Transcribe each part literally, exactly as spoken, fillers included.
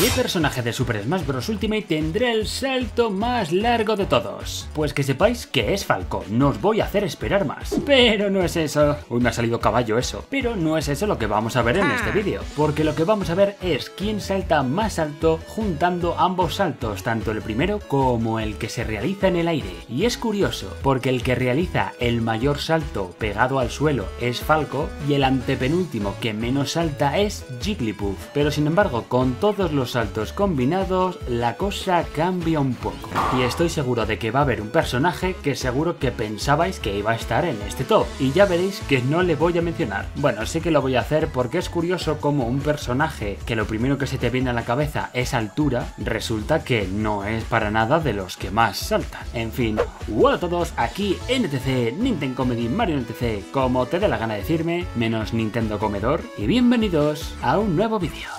¿Qué personaje de Super Smash Bros. Ultimate tendrá el salto más largo de todos? Pues que sepáis que es Falco, no os voy a hacer esperar más. Pero no es eso. Uy, me ha salido caballo eso. Pero no es eso lo que vamos a ver en este vídeo, porque lo que vamos a ver es quién salta más alto juntando ambos saltos, tanto el primero como el que se realiza en el aire. Y es curioso, porque el que realiza el mayor salto pegado al suelo es Falco y el antepenúltimo que menos salta es Jigglypuff. Pero sin embargo, con todos los saltos combinados, la cosa cambia un poco. Y estoy seguro de que va a haber un personaje que seguro que pensabais que iba a estar en este top, y ya veréis que no le voy a mencionar. Bueno, sí que lo voy a hacer porque es curioso como un personaje que lo primero que se te viene a la cabeza es altura, resulta que no es para nada de los que más saltan. En fin, hola a todos, aquí N T C, Nintendo Comedy Mario N T C, como te dé la gana decirme, menos Nintendo Comedor, y bienvenidos a un nuevo vídeo.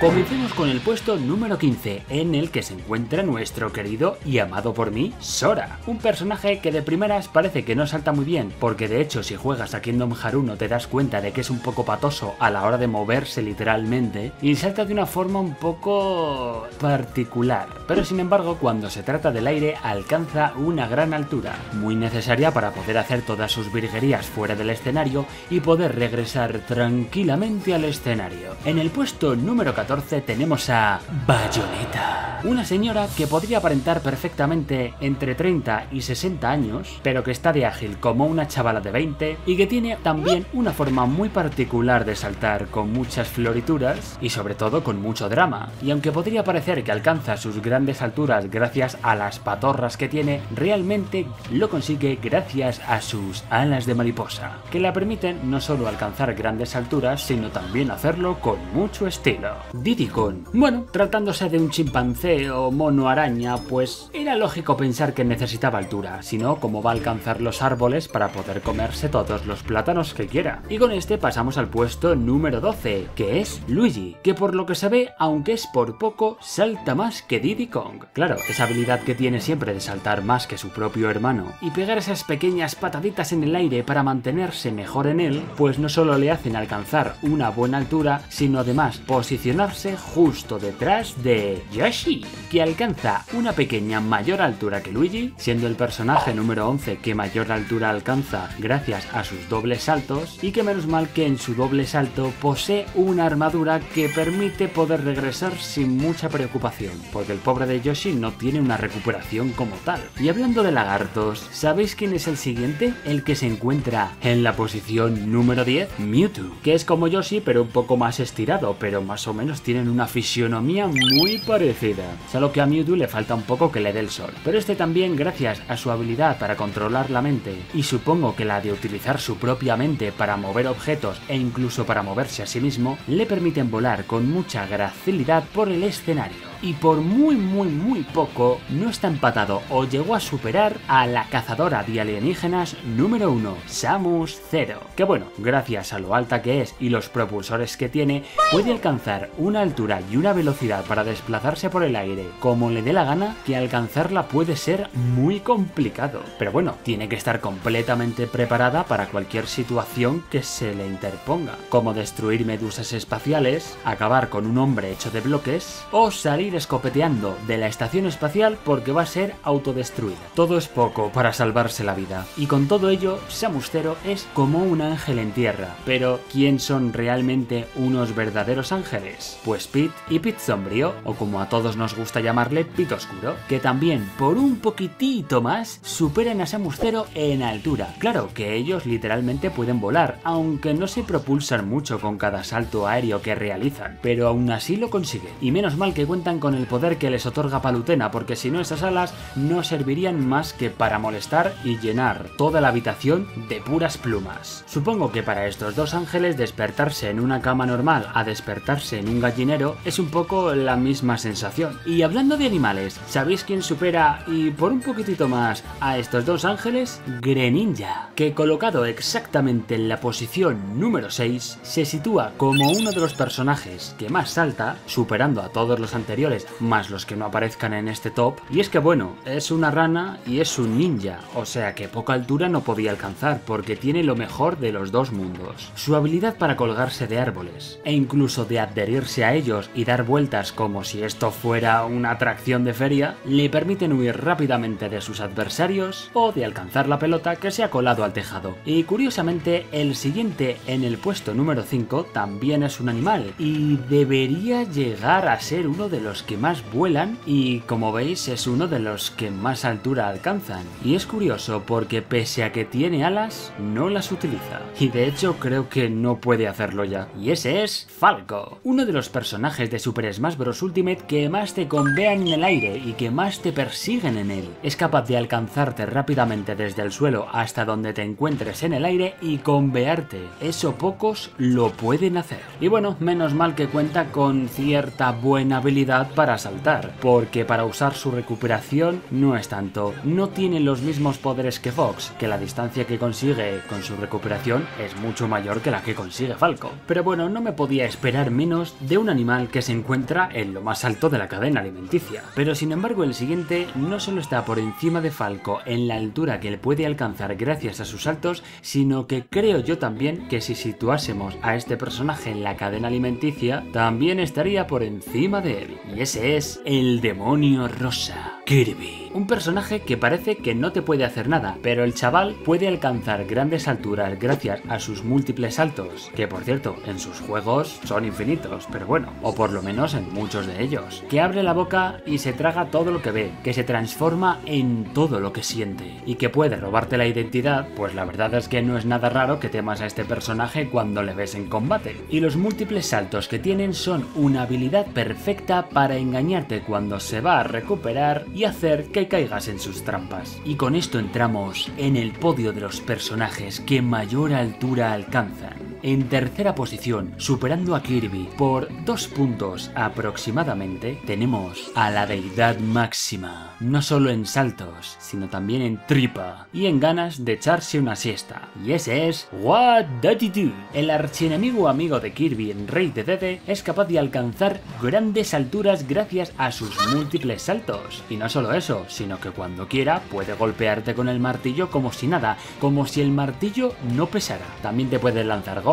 Comencemos con el puesto número quince, en el que se encuentra nuestro querido y amado por mí, Sora. Un personaje que de primeras parece que no salta muy bien, porque de hecho si juegas a Kingdom Hearts uno te das cuenta de que es un poco patoso a la hora de moverse literalmente, y salta de una forma un poco particular. Pero sin embargo, cuando se trata del aire alcanza una gran altura, muy necesaria para poder hacer todas sus virguerías fuera del escenario y poder regresar tranquilamente al escenario. En el puesto número catorce tenemos a Bayonetta, una señora que podría aparentar perfectamente entre treinta y sesenta años, pero que está de ágil como una chavala de veinte y que tiene también una forma muy particular de saltar con muchas florituras y sobre todo con mucho drama. Y aunque podría parecer que alcanza sus grandes alturas gracias a las patorras que tiene, realmente lo consigue gracias a sus alas de mariposa, que la permiten no solo alcanzar grandes alturas, sino también hacerlo con mucho estilo. Diddy Kong. Bueno, tratándose de un chimpancé o mono araña, pues era lógico pensar que necesitaba altura, si no, ¿cómo va a alcanzar los árboles para poder comerse todos los plátanos que quiera? Y con este pasamos al puesto número doce, que es Luigi, que por lo que se ve, aunque es por poco, salta más que Diddy Kong. Claro, esa habilidad que tiene siempre de saltar más que su propio hermano y pegar esas pequeñas pataditas en el aire para mantenerse mejor en él, pues no solo le hacen alcanzar una buena altura, sino además posicionar justo detrás de Yoshi, que alcanza una pequeña mayor altura que Luigi, siendo el personaje número once que mayor altura alcanza gracias a sus dobles saltos, y que menos mal que en su doble salto posee una armadura que permite poder regresar sin mucha preocupación, porque el pobre de Yoshi no tiene una recuperación como tal. Y hablando de lagartos, ¿sabéis quién es el siguiente? El que se encuentra en la posición número diez, Mewtwo, que es como Yoshi pero un poco más estirado, pero más o menos tienen una fisionomía muy parecida, solo que a Mewtwo le falta un poco que le dé el sol. Pero este también, gracias a su habilidad para controlar la mente, y supongo que la de utilizar su propia mente para mover objetos e incluso para moverse a sí mismo, le permiten volar con mucha gracilidad por el escenario. Y por muy muy muy poco no está empatado o llegó a superar a la cazadora de alienígenas número uno, Samus Zero, que bueno, gracias a lo alta que es y los propulsores que tiene, puede alcanzar una altura y una velocidad para desplazarse por el aire como le dé la gana, que alcanzarla puede ser muy complicado. Pero bueno, tiene que estar completamente preparada para cualquier situación que se le interponga, como destruir medusas espaciales, acabar con un hombre hecho de bloques o salir escopeteando de la estación espacial porque va a ser autodestruida. Todo es poco para salvarse la vida, y con todo ello Samus Zero es como un ángel en tierra. Pero ¿quién son realmente unos verdaderos ángeles? Pues Pit y Pit Sombrío, o como a todos nos gusta llamarle, Pit Oscuro, que también por un poquitito más superan a Samus Zero en altura. Claro que ellos literalmente pueden volar, aunque no se propulsan mucho con cada salto aéreo que realizan, pero aún así lo consiguen. Y menos mal que cuentan con el poder que les otorga Palutena, porque si no esas alas no servirían más que para molestar y llenar toda la habitación de puras plumas. Supongo que para estos dos ángeles despertarse en una cama normal a despertarse en un gallinero es un poco la misma sensación. Y hablando de animales, ¿sabéis quién supera y por un poquitito más a estos dos ángeles? Greninja, que colocado exactamente en la posición número seis, se sitúa como uno de los personajes que más salta, superando a todos los anteriores más los que no aparezcan en este top. Y es que bueno, es una rana y es un ninja, o sea que poca altura no podía alcanzar porque tiene lo mejor de los dos mundos, su habilidad para colgarse de árboles e incluso de adherirse a ellos y dar vueltas como si esto fuera una atracción de feria, le permiten huir rápidamente de sus adversarios o de alcanzar la pelota que se ha colado al tejado. Y curiosamente el siguiente en el puesto número cinco también es un animal y debería llegar a ser uno de los que más vuelan y como veis es uno de los que más altura alcanzan. Y es curioso porque pese a que tiene alas no las utiliza y de hecho creo que no puede hacerlo ya. Y ese es Falco, uno de los personajes de Super Smash Bros. Ultimate que más te convean en el aire y que más te persiguen en él. Es capaz de alcanzarte rápidamente desde el suelo hasta donde te encuentres en el aire y convearte. Eso pocos lo pueden hacer. Y bueno, menos mal que cuenta con cierta buena habilidad para saltar, porque para usar su recuperación no es tanto. No tiene los mismos poderes que Fox, que la distancia que consigue con su recuperación es mucho mayor que la que consigue Falco. Pero bueno, no me podía esperar menos de un animal que se encuentra en lo más alto de la cadena alimenticia. Pero sin embargo el siguiente no solo está por encima de Falco en la altura que él puede alcanzar gracias a sus saltos, sino que creo yo también que si situásemos a este personaje en la cadena alimenticia, también estaría por encima de él. Y ese es el demonio rosa, Kirby. Un personaje que parece que no te puede hacer nada, pero el chaval puede alcanzar grandes alturas gracias a sus múltiples saltos, que por cierto, en sus juegos son infinitos, pero bueno, o por lo menos en muchos de ellos. Que abre la boca y se traga todo lo que ve, que se transforma en todo lo que siente, y que puede robarte la identidad, pues la verdad es que no es nada raro que temas a este personaje cuando le ves en combate. Y los múltiples saltos que tienen son una habilidad perfecta para engañarte cuando se va a recuperar y hacer que caigas en sus trampas. Y con esto entramos en el podio de los personajes que mayor altura alcanzan. En tercera posición, superando a Kirby por dos puntos aproximadamente, tenemos a la deidad máxima, no solo en saltos, sino también en tripa y en ganas de echarse una siesta. Y ese es What Daddy Do. El archienemigo amigo de Kirby, en Rey Dedede, es capaz de alcanzar grandes alturas gracias a sus múltiples saltos. Y no solo eso, sino que cuando quiera puede golpearte con el martillo como si nada, como si el martillo no pesara. También te puede lanzar gordos,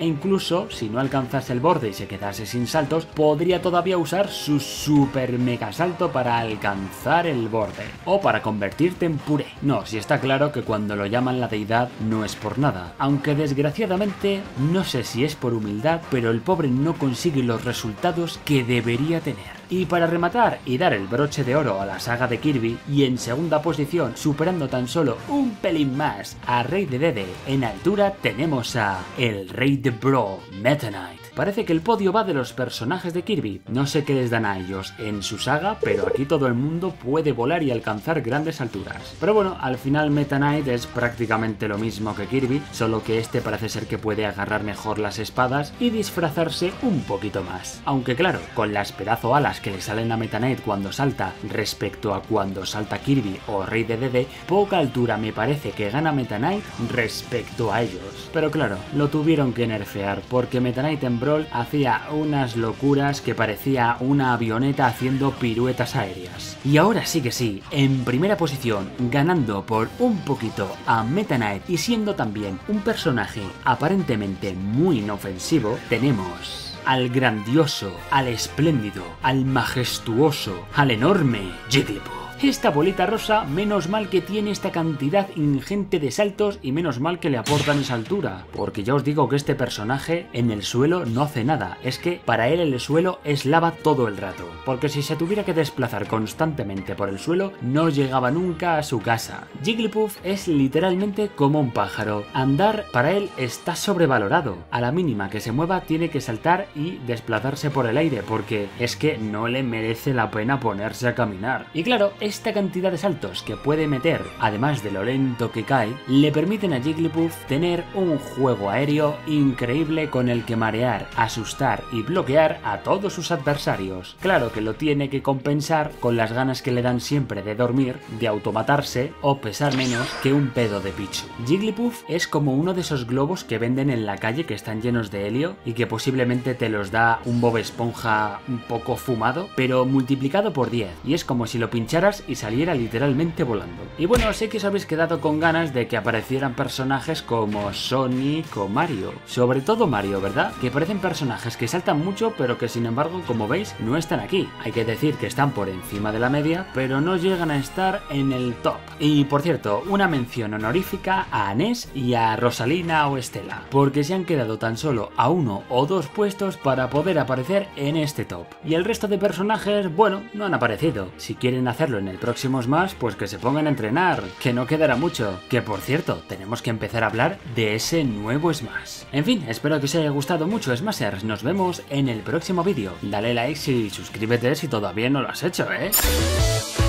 e incluso si no alcanzas el borde y se quedase sin saltos, podría todavía usar su super mega salto para alcanzar el borde, o para convertirte en puré. No, si está claro que cuando lo llaman la deidad no es por nada, aunque desgraciadamente, no sé si es por humildad, pero el pobre no consigue los resultados que debería tener. Y para rematar y dar el broche de oro a la saga de Kirby, y en segunda posición, superando tan solo un pelín más a Rey Dedede en altura, tenemos a el Rey de Brawl, Meta Knight. Parece que el podio va de los personajes de Kirby. No sé qué les dan a ellos en su saga, pero aquí todo el mundo puede volar y alcanzar grandes alturas. Pero bueno, al final Meta Knight es prácticamente lo mismo que Kirby, solo que este parece ser que puede agarrar mejor las espadas y disfrazarse un poquito más. Aunque claro, con las pedazo alas que le salen a Meta Knight cuando salta respecto a cuando salta Kirby o Rey Dedede, poca altura me parece que gana Meta Knight respecto a ellos. Pero claro, lo tuvieron que nerfear porque Meta Knight en hacía unas locuras que parecía una avioneta haciendo piruetas aéreas. Y ahora sí que sí, en primera posición, ganando por un poquito a Meta Knight y siendo también un personaje aparentemente muy inofensivo, tenemos al grandioso, al espléndido, al majestuoso, al enorme Jigglypuff. Esta bolita rosa, menos mal que tiene esta cantidad ingente de saltos y menos mal que le aportan esa altura, porque ya os digo que este personaje en el suelo no hace nada, es que para él el suelo es lava todo el rato, porque si se tuviera que desplazar constantemente por el suelo no llegaba nunca a su casa. Jigglypuff es literalmente como un pájaro, andar para él está sobrevalorado, a la mínima que se mueva tiene que saltar y desplazarse por el aire, porque es que no le merece la pena ponerse a caminar. Y claro, esta cantidad de saltos que puede meter, además de lo lento que cae, le permiten a Jigglypuff tener un juego aéreo increíble con el que marear, asustar y bloquear a todos sus adversarios. Claro que lo tiene que compensar con las ganas que le dan siempre de dormir, de automatarse o pesar menos que un pedo de Pichu. Jigglypuff es como uno de esos globos que venden en la calle que están llenos de helio y que posiblemente te los da un Bob Esponja un poco fumado, pero multiplicado por diez, y es como si lo pincharas y saliera literalmente volando. Y bueno, sé que os habéis quedado con ganas de que aparecieran personajes como Sonic o Mario, sobre todo Mario, ¿verdad? Que parecen personajes que saltan mucho pero que sin embargo, como veis, no están aquí. Hay que decir que están por encima de la media, pero no llegan a estar en el top. Y por cierto, una mención honorífica a Ness y a Rosalina o Estela, porque se han quedado tan solo a uno o dos puestos para poder aparecer en este top. Y el resto de personajes, bueno, no han aparecido. Si quieren hacerlo en el próximo Smash, pues que se pongan a entrenar, que no quedará mucho. Que por cierto, tenemos que empezar a hablar de ese nuevo Smash. En fin, espero que os haya gustado mucho, Smashers. Nos vemos en el próximo vídeo. Dale like y suscríbete si todavía no lo has hecho, ¿eh?